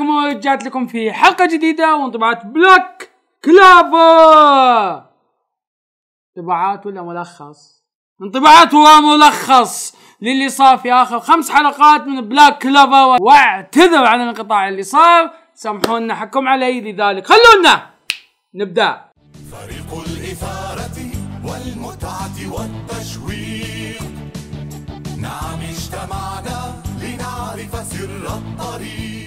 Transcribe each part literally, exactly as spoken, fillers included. عليكم ورجعت لكم في حلقة جديدة وانطباعات بلاك كلافر. انطباعات ولا ملخص؟ انطباعات وملخص للي صار في آخر خمس حلقات من بلاك كلافر، واعتذر عن الانقطاع اللي صار، سامحونا حكم علي لذلك. خلونا نبدأ. فريق الإثارة والمتعة والتشويق، نعم اجتمعنا لنعرف سر الطريق.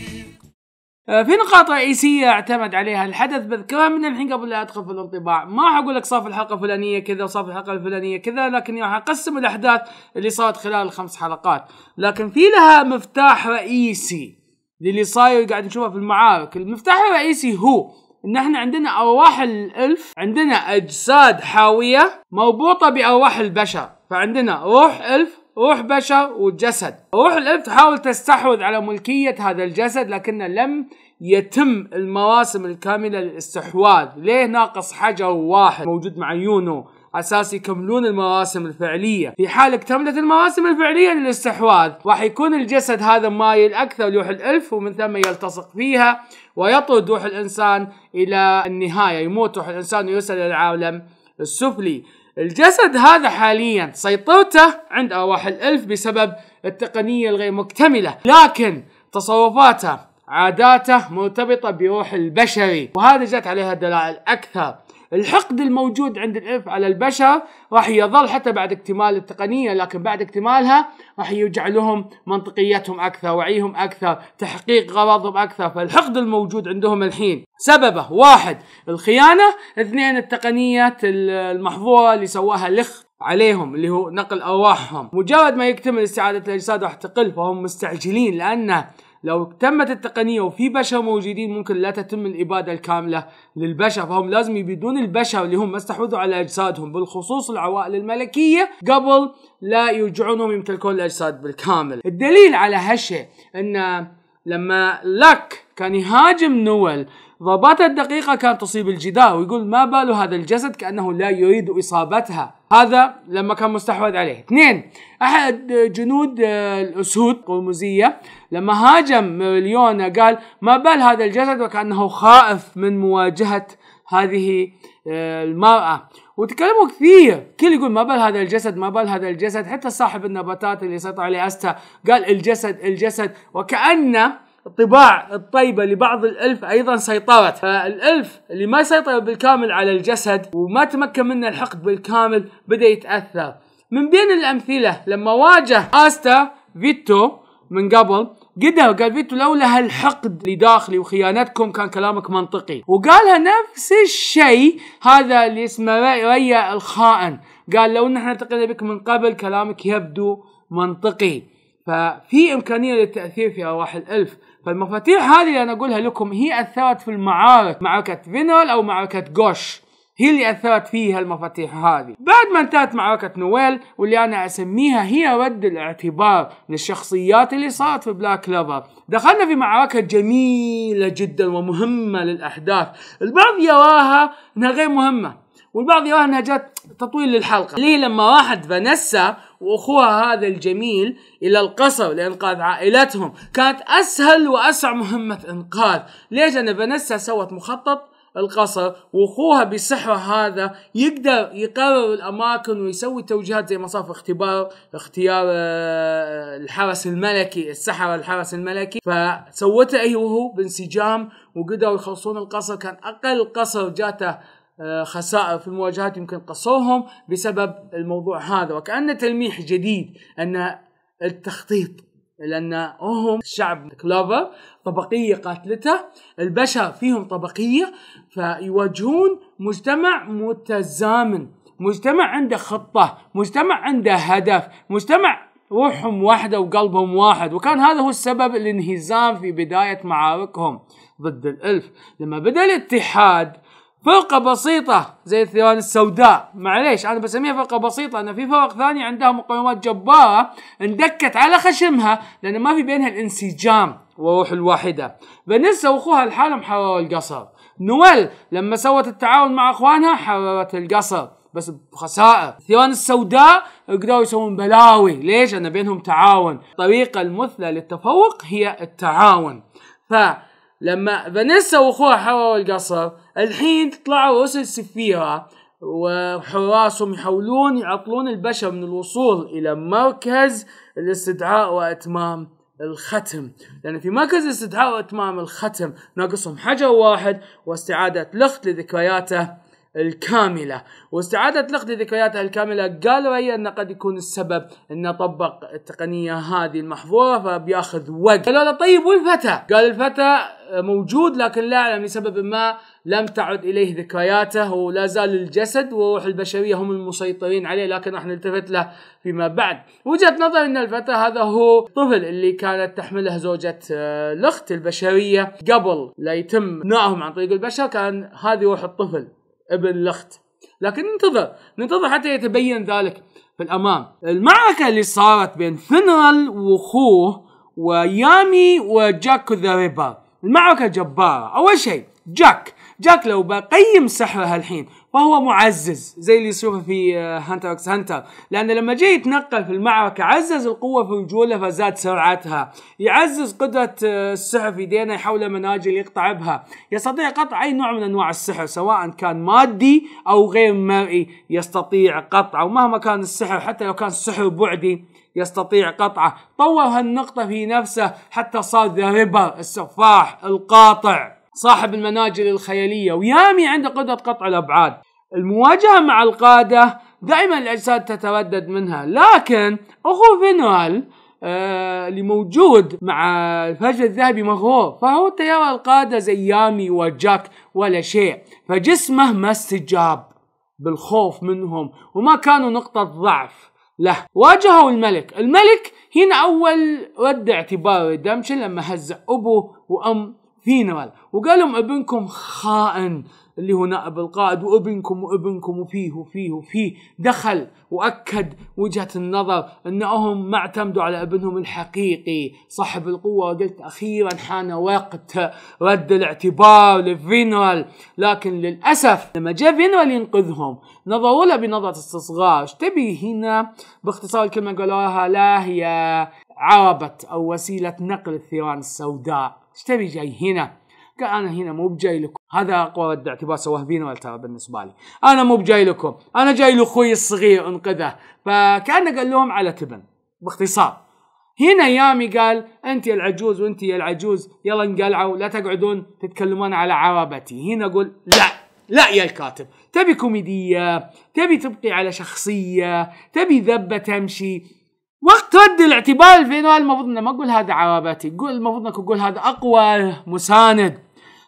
في نقاط رئيسية اعتمد عليها الحدث بذكرها من الحين قبل لا ادخل في الانطباع، ما راح اقول لك صار في الحلقة الفلانية كذا وصار في الحلقة الفلانية كذا، لكني راح اقسم الاحداث اللي صارت خلال الخمس حلقات، لكن في لها مفتاح رئيسي للي صاير قاعد نشوفه في المعارك. المفتاح الرئيسي هو ان احنا عندنا ارواح الالف، عندنا اجساد حاويه مربوطه بارواح البشر، فعندنا روح الف، روح بشر، وجسد. روح الالف تحاول تستحوذ على ملكيه هذا الجسد لكنه لم يتم المواسم الكامله للاستحواذ، ليه؟ ناقص حجر واحد موجود مع يونو اساس يكملون المواسم الفعليه، في حال اكتملت المواسم الفعليه للاستحواذ راح يكون الجسد هذا مايل اكثر لروح الالف ومن ثم يلتصق فيها ويطرد روح الانسان الى النهايه، يموت روح الانسان ويرسل الى العالم السفلي. الجسد هذا حاليا سيطرته عند ارواح الالف بسبب التقنيه الغير مكتمله، لكن تصرفاته عاداته مرتبطه بروح البشري وهذا جت عليها دلائل اكثر. الحقد الموجود عند الالف على البشر راح يظل حتى بعد اكتمال التقنيه، لكن بعد اكتمالها راح يرجع لهم منطقيتهم اكثر، وعيهم اكثر، تحقيق غرضهم اكثر، فالحقد الموجود عندهم الحين سببه واحد الخيانه، اثنين التقنيه المحظوره اللي سواها لخت عليهم اللي هو نقل ارواحهم، مجرد ما يكتمل استعاده الاجساد راح تقل فهم مستعجلين لانه لو تمت التقنية وفي بشر موجودين ممكن لا تتم الإبادة الكاملة للبشر، فهم لازم يبيدون البشر اللي هم ما استحوذوا على أجسادهم بالخصوص العوائل الملكية قبل لا يرجعونهم يمتلكون الأجساد بالكامل. الدليل على هالشيء أن لما لك كان يهاجم نويل ضرباته الدقيقة كانت تصيب الجدار ويقول ما باله هذا الجسد كأنه لا يريد إصابتها، هذا لما كان مستحوذ عليه. اثنين، أحد جنود الأسود قرمزية لما هاجم ميريوليونا قال ما بال هذا الجسد وكأنه خائف من مواجهة هذه المرأة، وتكلموا كثير، كل يقول ما بال هذا الجسد ما بال هذا الجسد، حتى صاحب النباتات اللي سيطر عليه أستا قال الجسد الجسد، وكأنه الطباع الطيبة لبعض الألف أيضا سيطرت، فالألف اللي ما سيطر بالكامل على الجسد وما تمكن منه الحقد بالكامل بدأ يتأثر. من بين الأمثلة لما واجه آستا فيتو من قبل قدر قال فيتو لولا هالحقد اللي داخلي وخيانتكم كان كلامك منطقي، وقالها نفس الشيء هذا اللي اسمه ريا الخائن، قال لو نحن التقينا بك من قبل كلامك يبدو منطقي، ففي إمكانية للتأثير في أرواح الألف. فالمفاتيح هذه اللي أنا أقولها لكم هي أثرت في المعارك، معركة فينرال أو معركة جوش هي اللي أثرت فيها المفاتيح هذه. بعد ما انتهت معركة نويل واللي أنا أسميها هي رد الاعتبار للشخصيات اللي صارت في بلاك كلوفر، دخلنا في معركة جميلة جدا ومهمة للأحداث، البعض يراها أنها غير مهمة والبعض يراها أنها جت تطويل للحلقة، اللي لما راحت فانيسا واخوها هذا الجميل الى القصر لانقاذ عائلتهم، كانت اسهل واسرع مهمه انقاذ، ليش؟ لان فانيسا سوت مخطط القصر واخوها بسحره هذا يقدر يقرر الاماكن ويسوي توجيهات زي ما صار في اختبار اختيار الحرس الملكي، السحره الحرس الملكي، فسوته اي وهو بانسجام وقدروا يخلصون القصر، كان اقل قصر جاته خسائر في المواجهات يمكن قصوهم بسبب الموضوع هذا، وكأنه تلميح جديد أن التخطيط، لأنهم شعب كلوفر طبقية قاتلته، البشر فيهم طبقية، فيواجهون مجتمع متزامن، مجتمع عنده خطة، مجتمع عنده هدف، مجتمع روحهم واحدة وقلبهم واحد، وكان هذا هو السبب الانهزام في بداية معاركهم ضد الألف. لما بدأ الاتحاد فرقة بسيطة زي الثيران السوداء، معليش أنا بسميها فرقة بسيطة، أنا في فرق ثانية عندها مقومات جبارة اندكت على خشمها لأن ما في بينها الانسجام وروح الواحدة. فانيسا وأخوها الحالم حرروا القصر، نويل لما سوت التعاون مع أخوانها حررت القصر بس بخسائر، الثيران السوداء قدروا يسوون بلاوي، ليش؟ لأن بينهم تعاون، الطريقة المثلى للتفوق هي التعاون. ف لما فانيسا واخوها حرروا القصر الحين طلعوا رسل سفيرة وحراسهم يحاولون يعطلون البشر من الوصول الى مركز الاستدعاء واتمام الختم، لان في مركز الاستدعاء واتمام الختم ناقصهم حجر واحد واستعادة لخت لذكرياته الكاملة، واستعادة لخت لذكرياتها الكاملة قال ريا انه قد يكون السبب انه طبق التقنية هذه المحظورة فبياخذ وقت. قالوا له طيب والفتى؟ قال الفتى موجود لكن لا اعلم لسبب ما لم تعد اليه ذكرياته ولا زال الجسد وروح البشرية هم المسيطرين عليه لكن راح نلتفت له فيما بعد. وجهة نظر ان الفتى هذا هو الطفل اللي كانت تحمله زوجة لخت البشرية قبل لا يتم نوعهم عن طريق البشر، كان هذه روح الطفل ابن لخت، لكن ننتظر ننتظر حتى يتبين ذلك في الامام. المعركه اللي صارت بين فينرال واخوه ويامي وجاك ذا ريبر، المعركه جباره. اول شيء جاك، جاك لو بقيم سحرها الحين فهو معزز زي اللي يشوفه في هانتر اكس هانتر، لان لما جاي يتنقل في المعركه عزز القوه في رجوله فزاد سرعتها، يعزز قدره السحر في يدينا، يحوله مناجل يقطع بها، يستطيع قطع اي نوع من انواع السحر سواء كان مادي او غير مرئي يستطيع قطعه، ومهما كان السحر حتى لو كان سحر بعدي يستطيع قطعه. طور هالنقطه في نفسه حتى صار ذا ريبر السفاح القاطع صاحب المناجل الخيالية، ويامي عنده قدرة قطع الأبعاد. المواجهة مع القادة دائما الأجساد تتردد منها، لكن أخو فينرال آه اللي موجود مع الفجر الذهبي مغرور، فهو تيار القادة زي يامي وجاك ولا شيء، فجسمه ما استجاب بالخوف منهم وما كانوا نقطة ضعف له. واجهوا الملك، الملك هنا أول رد اعتبار ريدمشن لما هزع أبوه وأم فينرال وقال لهم ابنكم خائن اللي هو نائب القائد، وابنكم وابنكم وفيه وفيه وفيه، دخل واكد وجهه النظر انهم ما اعتمدوا على ابنهم الحقيقي صاحب القوه. وقلت اخيرا حان وقت رد الاعتبار لفينرال، لكن للاسف لما جاء فينرال ينقذهم نظروا له بنظره استصغار. ايش تبي هنا؟ باختصار الكلمه قالوها لا هي عربه او وسيله نقل الثيران السوداء. ايش تبي جاي هنا؟ قال انا هنا مو بجاي لكم. هذا اقوى رد اعتبار سواه فينرال ترى بالنسبه لي، انا مو بجاي لكم، انا جاي لاخوي الصغير انقذه، فكانه قال لهم على تبن باختصار. هنا يامي قال انت يا العجوز وانت يا العجوز يلا انقلعوا، لا تقعدون تتكلمون على عربتي. هنا اقول لا لا يا الكاتب، تبي كوميديه، تبي تبقي على شخصيه، تبي ذبه تمشي. وقت رد الاعتبار فينرال المفروض انه ما اقول هذا عرباتي، قول المفروض انك تقول هذا اقوى مساند،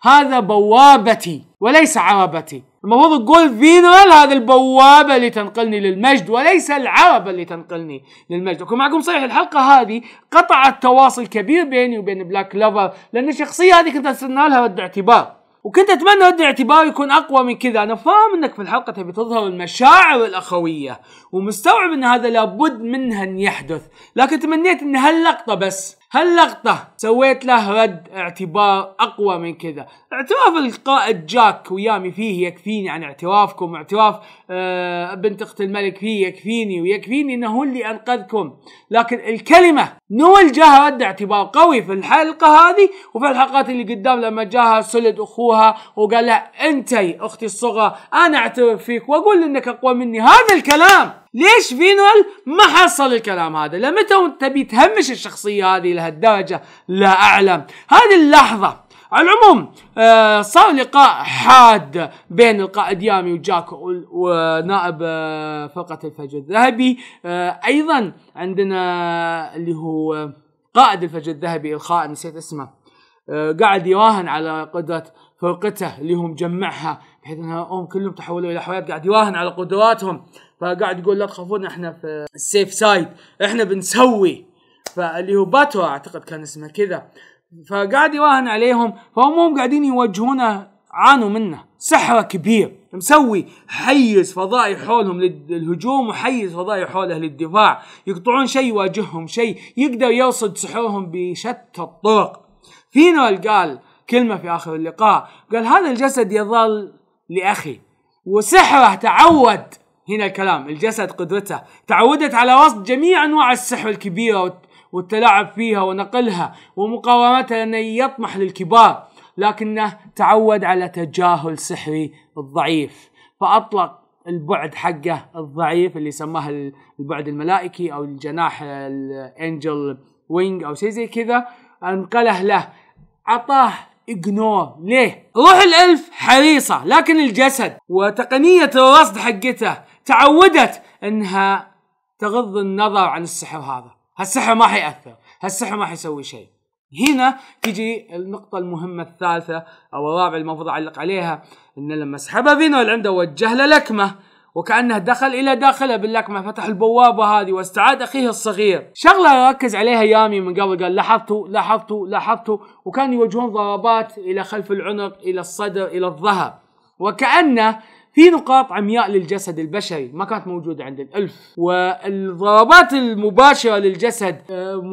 هذا بوابتي وليس عربتي. المفروض تقول فينرال هذا البوابه اللي تنقلني للمجد وليس العربه اللي تنقلني للمجد. اكون معكم صحيح، الحلقه هذه قطعت تواصل كبير بيني وبين بلاك كلوفر، لان الشخصيه هذه كنت استنى لها رد اعتبار، وكنت اتمنى رد الاعتبار يكون اقوى من كذا. انا فاهم انك في الحلقه تبي تظهر المشاعر الاخويه ومستوعب ان هذا لابد منها ان يحدث، لكن تمنيت ان هاللقطه بس هاللقطه سويت له رد اعتبار اقوى من كذا. اعتراف القائد جاك ويامي فيه يكفيني عن اعترافكم، واعتراف آه بنت اخت الملك فيه يكفيني، ويكفيني انه هو اللي انقذكم. لكن الكلمه نويل جاها رد اعتبار قوي في الحلقه هذه وفي الحلقات اللي قدام، لما جاها سوليد اخوها وقال لها انتي اختي الصغرى انا اعترف فيك واقول انك اقوى مني. هذا الكلام ليش فينرال ما حصل الكلام هذا؟ لمتى وانت تبي تهمش الشخصية هذه لهالدرجة؟ لا أعلم. هذه اللحظة على العموم آه صار لقاء حاد بين القائد يامي وجاك ونائب آه فرقة الفجر الذهبي. آه أيضا عندنا اللي هو قائد الفجر الذهبي الخائن نسيت اسمه، آه قاعد يراهن على قدرة فرقته اللي هم جمعها بحيث انها هم كلهم تحولوا الى حيوانات، قاعد يراهن على قدراتهم، فقاعد يقول لا تخافون احنا في السيف سايد احنا بنسوي، فاللي هو باتو اعتقد كان اسمه كذا، فقاعد يراهن عليهم، فهم هم قاعدين يواجهونه عانوا منه، سحره كبير مسوي حيز فضائي حولهم للهجوم وحيز فضائي حوله للدفاع، يقطعون شيء يواجههم شيء، يقدر يرصد سحورهم بشتى الطرق. فينرال قال كلمة في آخر اللقاء، قال هذا الجسد يظل لأخي وسحره تعود. هنا الكلام الجسد قدرته تعودت على وصف جميع أنواع السحر الكبيرة والتلاعب فيها ونقلها ومقاومتها لأنه يطمح للكبار، لكنه تعود على تجاهل سحري الضعيف، فأطلق البعد حقه الضعيف اللي سماه البعد الملائكي أو الجناح الانجل وينج أو شيء زي كذا، انقله له، عطاه اجنور. ليه؟ روح الألف حريصة، لكن الجسد وتقنية الرصد حقته تعودت انها تغض النظر عن السحر هذا، هالسحر ما حيأثر، هالسحر ما حيسوي شيء. هنا تجي النقطة المهمة الثالثة أو الرابعة المفروض أعلق عليها، إن لما سحبها فينو عنده وجه له لكمة، وكأنه دخل إلى داخله باللكمة، فتح البوابة هذه واستعاد أخيه الصغير. شغلة ركز عليها يامي من قبل، قال لاحظتوا لاحظتوا لاحظتوا، وكان يوجهون ضربات إلى خلف العنق، إلى الصدر، إلى الظهر، وكأنه في نقاط عمياء للجسد البشري ما كانت موجودة عند الألف، والضربات المباشرة للجسد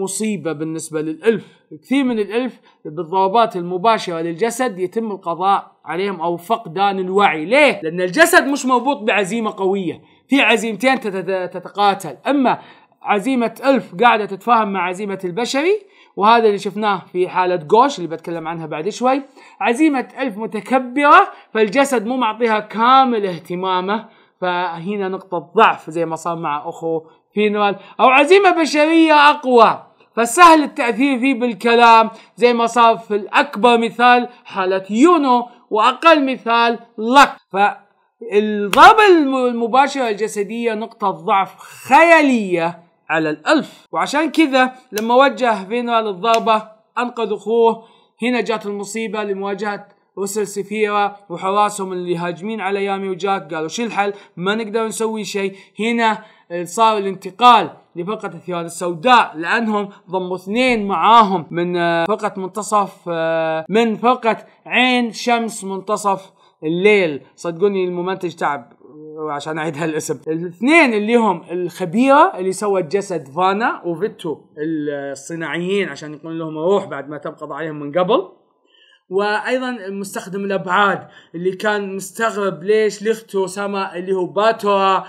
مصيبة بالنسبة للألف. كثير من الألف بالضربات المباشرة للجسد يتم القضاء عليهم أو فقدان الوعي. ليه؟ لأن الجسد مش مربوط بعزيمة قوية، في عزيمتين تتقاتل، أما عزيمة ألف قاعدة تتفاهم مع عزيمة البشري، وهذا اللي شفناه في حالة جوش اللي بتكلم عنها بعد شوي. عزيمة ألف متكبرة، فالجسد مو معطيها كامل اهتمامه، فهنا نقطة ضعف زي ما صار مع أخو فينرال. أو عزيمة بشرية أقوى، فسهل التأثير فيه بالكلام زي ما صار في الأكبر مثال حالة يونو، وأقل مثال لك. فالضربة المباشرة الجسدية نقطة ضعف خيالية على الألف، وعشان كذا لما وجه فينرال الضربة أنقذ أخوه. هنا جات المصيبة لمواجهة رسل سفيرة وحراسهم اللي هاجمين على يامي وجاك، قالوا شو الحل؟ ما نقدر نسوي شيء. هنا صار الانتقال لفرقة الثيران السوداء، لأنهم ضموا اثنين معاهم من فرقة منتصف من فرقة عين شمس منتصف الليل. صدقوني المنتج تعب عشان اعيد هالاسم. الاثنين اللي هم الخبيره اللي سوت جسد فانا وفيتو الصناعيين عشان يكون لهم روح بعد ما تنقض عليهم من قبل، وايضا مستخدم الابعاد اللي كان مستغرب ليش ليخت وسما اللي هو باتورا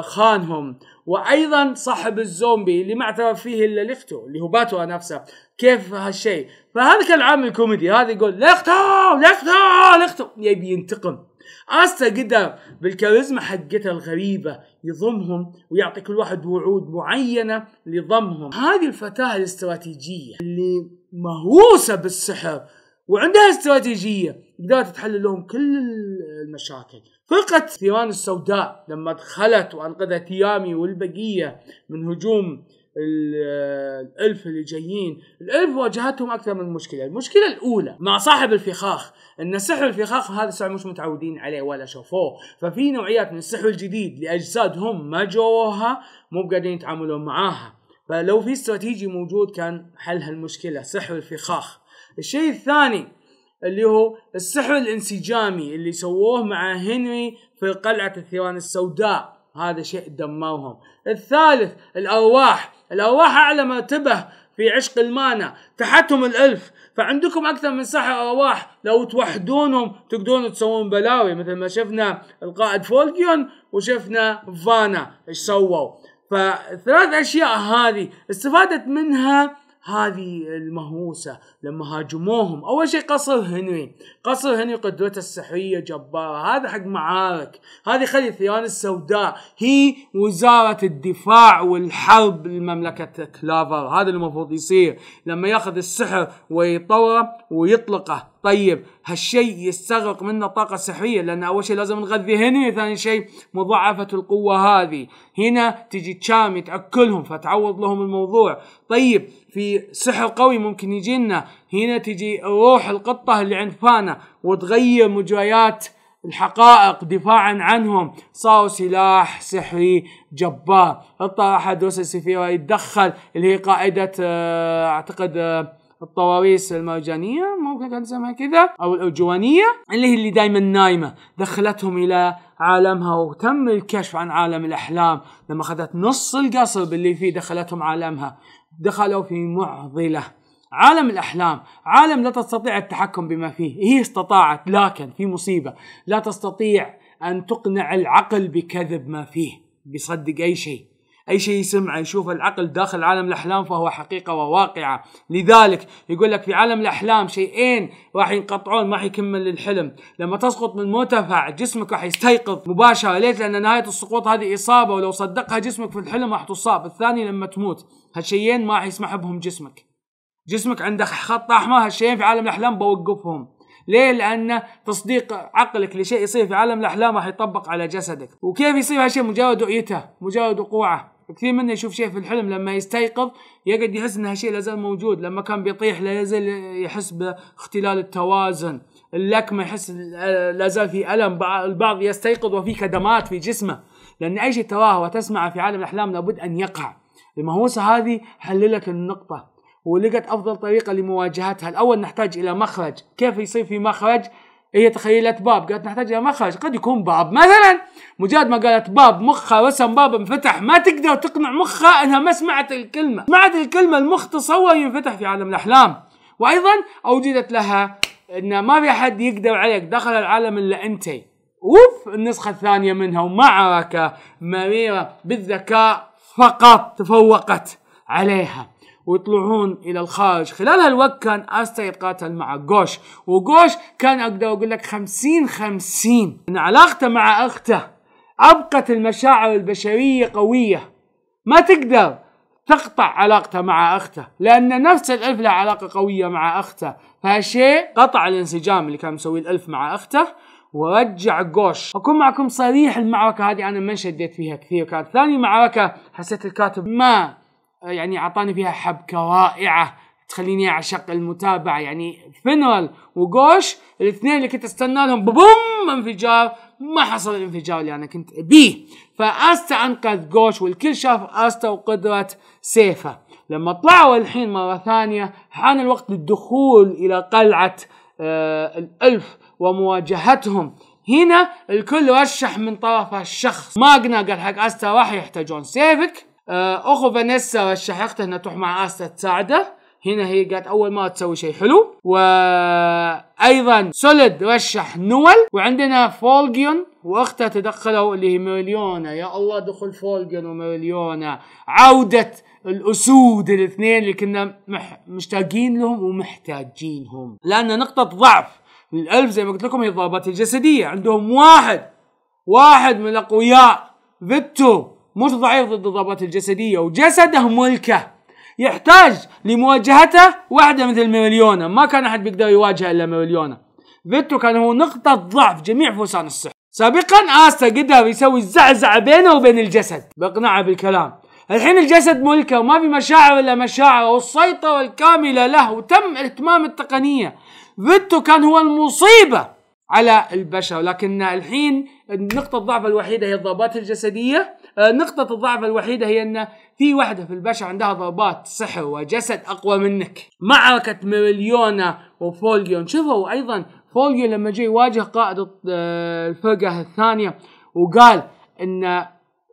خانهم، وايضا صاحب الزومبي اللي ما اعترف فيه الا ليختو اللي هو باتورا نفسه. كيف هالشيء؟ فهذا كان العامل الكوميدي، هذا يقول ليختو ليختو ليختو يبي ينتقم. أستا قدر بالكاريزما حقتها الغريبة يضمهم ويعطي كل واحد وعود معينة لضمهم. هذه الفتاة الاستراتيجية اللي مهووسة بالسحر وعندها استراتيجية، قدرت تحل لهم كل المشاكل. فرقة ثيران السوداء لما دخلت وأنقذت يامي والبقية من هجوم الألف اللي جايين، الألف واجهتهم أكثر من مشكلة. المشكلة الأولى مع صاحب الفخاخ، أن سحر الفخاخ هذا السحر مش متعودين عليه ولا شافوه، ففي نوعيات من السحر الجديد لأجساد هم ما جوها، مو قاعدين يتعاملون معاها، فلو في استراتيجي موجود كان حل هالمشكلة، سحر الفخاخ. الشيء الثاني اللي هو السحر الانسجامي اللي سووه مع هنري في قلعة الثيران السوداء، هذا شيء دمرهم. الثالث الأرواح، الأرواح أعلى مرتبة في عشق المانا، تحتهم الألف، فعندكم أكثر من سحر أرواح، لو توحدونهم تقدرون تسوون بلاوي، مثل ما شفنا القائد فولجيون وشفنا فانا إيش سووا. فالثلاث أشياء هذه استفادت منها هذه المهووسة لما هاجموهم. أول شيء قصر هنري، قصر هنري قدرته السحرية جبارة، هذا حق معارك، هذه خلي الثيران السوداء هي وزارة الدفاع والحرب لمملكة كلافر. هذا اللي المفروض يصير لما ياخذ السحر ويطوره ويطلقه. طيب هالشيء يستغرق منه طاقة سحرية، لأن أول شيء لازم نغذي هنري، ثاني شيء مضاعفة القوة هذه، هنا تجي تشامي تأكلهم فتعوض لهم الموضوع. طيب في سحر قوي ممكن يجينا، هنا تجي روح القطة اللي عند فانا وتغير مجريات الحقائق دفاعا عنهم، صاروا سلاح سحري جبار. اضطر أحد رسل سفيرة يتدخل اللي هي قائدة اه أعتقد اه الطواريس المرجانية ممكن كان اسمها كذا، أو الأرجوانية اللي هي اللي دايما نايمة، دخلتهم إلى عالمها وتم الكشف عن عالم الأحلام. لما أخذت نص القصر باللي فيه دخلتهم عالمها، دخلوا في معضلة. عالم الأحلام عالم لا تستطيع التحكم بما فيه، هي استطاعت لكن في مصيبة، لا تستطيع أن تقنع العقل بكذب ما فيه، بيصدق أي شيء. أي شيء يسمعه يشوفه العقل داخل عالم الأحلام فهو حقيقة وواقعة. لذلك يقول لك في عالم الأحلام شيئين راح ينقطعون ما راح يكمل الحلم. لما تسقط من مرتفع جسمك راح يستيقظ مباشرة، ليش؟ لأن نهاية السقوط هذه إصابة ولو صدقها جسمك في الحلم راح تصاب. الثاني لما تموت. هالشيئين ما راح يسمح بهم جسمك. جسمك عنده خط أحمر، هالشيئين في عالم الأحلام بوقفهم. ليه؟ لأن تصديق عقلك لشيء يصير في عالم الأحلام راح يطبق على جسدك. وكيف يصير هالشيء؟ مجرد رؤيته، مجرد وقوعه. كثير منا يشوف شيء في الحلم لما يستيقظ يقعد يحس إن هالشيء لازال موجود، لما كان بيطيح لازال يحس باختلال التوازن، اللكمة يحس لازال في ألم، البعض يستيقظ وفي كدمات في جسمه، لأن أي شيء تراه وتسمعه في عالم الأحلام لابد أن يقع. المهوسة هذه حللت النقطة ولقت أفضل طريقة لمواجهتها. الأول نحتاج إلى مخرج. كيف يصير في مخرج؟ هي تخيلت باب، قالت نحتاج إلى مخرج، قد يكون باب مثلا. مجرد ما قالت باب مخها رسم باب انفتح، ما تقدر تقنع مخها أنها ما سمعت الكلمة، سمعت الكلمة المخ تصور ينفتح في عالم الأحلام. وأيضا أوجدت لها أن ما في أحد يقدر عليك داخل العالم إلا أنتي. أوف، النسخة الثانية منها ومعركة مريرة بالذكاء فقط تفوقت عليها. ويطلعون الى الخارج. خلال هالوقت كان استا يتقاتل مع جوش، وجوش كان اقدر اقول لك خمسين خمسين ان علاقته مع اخته ابقت المشاعر البشريه قويه. ما تقدر تقطع علاقته مع اخته لان نفس الالف له علاقه قويه مع اخته، فهالشيء قطع الانسجام اللي كان مسويه الالف مع اخته ورجع جوش. اكون معكم صريح، المعركه هذه انا ما شديت فيها كثير، كانت ثاني معركه حسيت الكاتب ما يعني اعطاني فيها حبكه رائعه تخليني اعشق المتابعه. يعني فينرال وجوش الاثنين اللي كنت استنى لهم ببوم انفجار، ما حصل الانفجار اللي انا كنت ابيه. فاستا انقذ جوش والكل شاف استا وقدره سيفه. لما طلعوا الحين مره ثانيه حان الوقت للدخول الى قلعه آه الالف ومواجهتهم. هنا الكل رشح من طرفه شخص. ماغنا قال حق استا راح يحتاجون سيفك. اخو فانيسا رشح اخته انها تروح مع استا تساعده، هنا هي قالت اول ما تسوي شيء حلو. وايضا سوليد رشح نويل، وعندنا فولجيون واخته تدخلوا اللي هي ميريليونا. يا الله، دخل فولجيون وميريليونا، عوده الاسود الاثنين اللي كنا مح... مشتاقين لهم ومحتاجينهم، لان نقطه ضعف الالف زي ما قلت لكم هي الضربات الجسديه. عندهم واحد واحد من الاقوياء فيتو مش ضعيف ضد الضربات الجسدية، وجسده ملكه يحتاج لمواجهته واحدة مثل ميريليونا. ما كان أحد بيقدر يواجه إلا ميريليونا. فيتو كان هو نقطة ضعف جميع فوسان السحر. سابقا آستا قدر يسوي الزعزعة بينه وبين الجسد بإقناعه بالكلام، الحين الجسد ملكه وما في مشاعر إلا مشاعره والسيطرة الكاملة له وتم إتمام التقنية. فيتو كان هو المصيبة على البشر، لكن الحين نقطة الضعف الوحيدة هي الضربات الجسدية. نقطة الضعف الوحيدة هي أن في وحدة في البشر عندها ضربات سحر وجسد أقوى منك. معركة ميريليونا وفولجيون، شوفوا أيضا فولجيون لما جاء يواجه قائد الفرقة الثانية وقال أن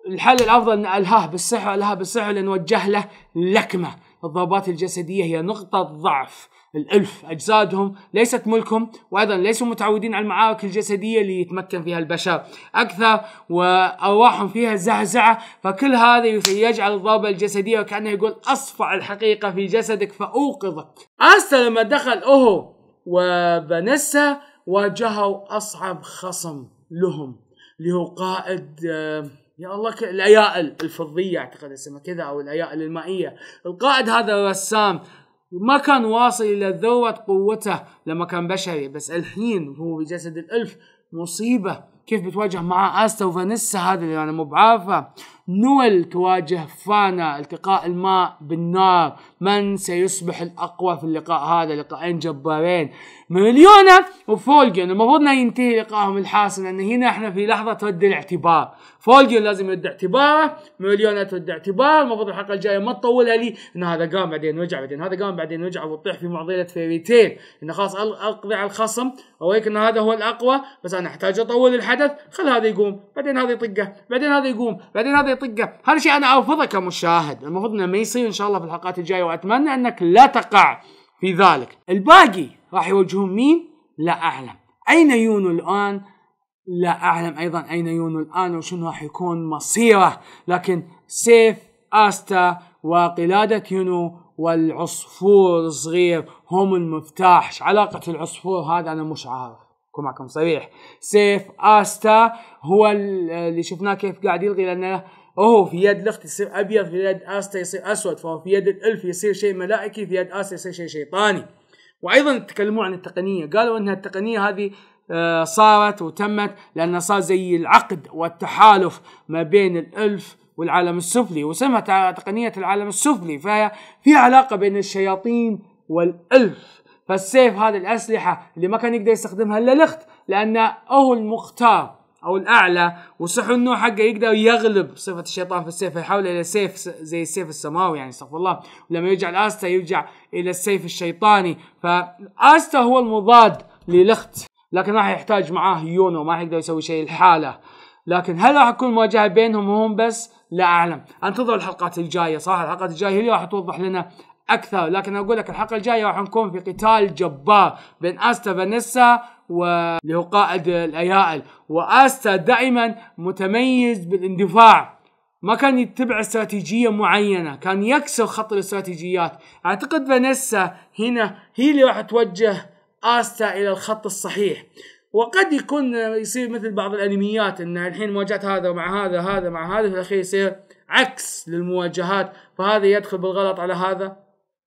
الحل الأفضل أن ألهاه بالسحر، ألهاه بالسحر لأن وجه له لكمة. الضربات الجسدية هي نقطة ضعف الألف، أجسادهم ليست ملكهم، وأيضا ليسوا متعودين على المعارك الجسدية اللي يتمكن فيها البشر أكثر وأرواحهم فيها زعزعة. فكل هذا يجعل الضربة الجسدية وكأنه يقول أصفع الحقيقة في جسدك فأوقظك. أستا لما دخل أهو وفانيسا واجهوا أصعب خصم لهم اللي هو قائد يا الله الأيائل الفضية أعتقد اسمها كذا، أو الأيائل المائية. القائد هذا الرسام ما كان واصل إلى ذروة قوته لما كان بشري، بس الحين هو بجسد الألف مصيبة. كيف بتواجه مع آستا وفانيسا هذا اللي أنا مو بعارفه. نويل تواجه فانا، التقاء الماء بالنار، من سيصبح الأقوى في اللقاء هذا؟ لقاءين جبارين. ميريليونا وفولجيون المفروض أن ينتهي لقائهم الحاسم، لأن هنا احنا في لحظة ترد الاعتبار. فولجيون لازم يرد اعتباره، ميريليونا ترد اعتباره. المفروض الحلقة الجاية ما تطولها لي إن هذا قام بعدين وجع، بعدين هذا قام بعدين وجع، وتطيح في معضلة فيريتيل إن خلاص أقضي على الخصم أو هيك إن هذا هو الأقوى، بس أنا أحتاج أطول الحدث. خل هذا يقوم، بعدين هذا يطقه، بعدين هذا يقوم، بعدين هذا يطقه. هذا شيء أنا أرفضه كمشاهد، المفروض إنه ما يصير إن شاء الله في الحلقات الجاية، وأتمنى إنك لا تقع في ذلك. الباقي راح يواجهون مين؟ لا أعلم. أين يونو الآن؟ لا أعلم أيضا أين يونو الآن وشنو راح يكون مصيره، لكن سيف آستا وقلادة يونو والعصفور الصغير هم المفتاح. ايش علاقة العصفور هذا؟ أنا مش عارف، أكون معكم صريح. سيف آستا هو اللي شفناه كيف قاعد يلغي، لأنه أوه في يد لخت يصير أبيض، في يد آستا يصير أسود، فهو في يد الألف يصير شيء ملائكي، في يد آستا يصير شيء شيطاني. وأيضا تكلموا عن التقنية، قالوا أنها التقنية هذه صارت وتمت لأن صار زي العقد والتحالف ما بين الألف والعالم السفلي، وسمت تقنية العالم السفلي، فهي في علاقة بين الشياطين والألف. فالسيف هذه الأسلحة اللي ما كان يقدر يستخدمها إلا لخت، لأنه هو المختار أو الأعلى، وسحر النوع حقه يقدر يغلب صفة الشيطان في السيف، يحوله إلى سيف زي السيف السماوي يعني، استغفر الله. ولما يرجع لآستا يرجع إلى السيف الشيطاني، فآستا هو المضاد للخت، لكن راح يحتاج معاه يونو، ما يقدر يسوي شيء الحالة. لكن هل راح تكون مواجهة بينهم وهم بس؟ لا أعلم، انتظروا الحلقات الجاية. صراحة الحلقات الجاية هي اللي راح توضح لنا أكثر، لكن أقول لك الحلقة الجاية راح نكون في قتال جبار بين آستا فانيسا واللي هو قائد الأيائل. وآستا دائما متميز بالاندفاع، ما كان يتبع استراتيجية معينة، كان يكسر خط الاستراتيجيات. أعتقد فانيسا هنا هي اللي راح توجه آستا إلى الخط الصحيح، وقد يكون يصير مثل بعض الأنميات أن الحين مواجهة هذا مع هذا، هذا مع هذا، في الأخير يصير عكس للمواجهات، فهذا يدخل بالغلط على هذا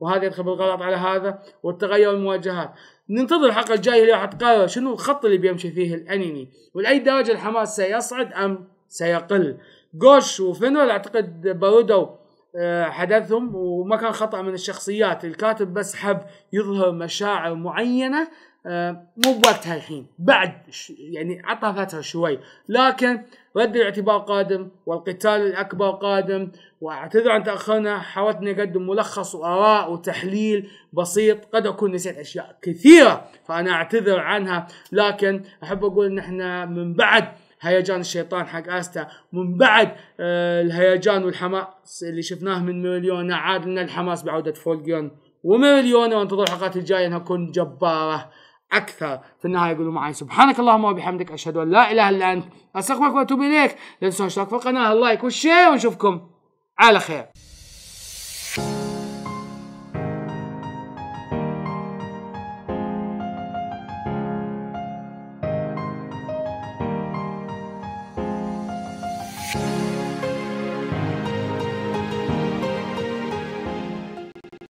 وهذا يدخل بالغلط على هذا، والتغير المواجهات. ننتظر الحلقة الجاية اللي راح تقرر شنو الخط اللي بيمشي فيه الأنمي، ولأي درجة الحماس سيصعد أم سيقل. جوش وفينرال أعتقد بردوا حدثهم، وما كان خطأ من الشخصيات، الكاتب بس حب يظهر مشاعر معينة مو بوقتها الحين، بعد يعني عطها فترة شوي، لكن رد الاعتبار قادم والقتال الأكبر قادم. وأعتذر عن تأخرنا، حاولت أني أقدم ملخص وآراء وتحليل بسيط، قد أكون نسيت أشياء كثيرة فأنا أعتذر عنها، لكن أحب أقول إن إحنا من بعد هيجان الشيطان حق آستا، من بعد الهيجان والحماس اللي شفناه من ميريليونا، عاد لنا الحماس بعودة فولجيون وميريليونا، وانتظروا الحلقات الجاية أنها تكون جبارة أكثر. في النهاية يقولوا معي سبحانك اللهم وبحمدك، أشهد أن لا إله إلا أنت، أستغفرك وأتوب إليك. لا تنسوا الاشتراك في القناة، اللايك والشير، ونشوفكم على خير.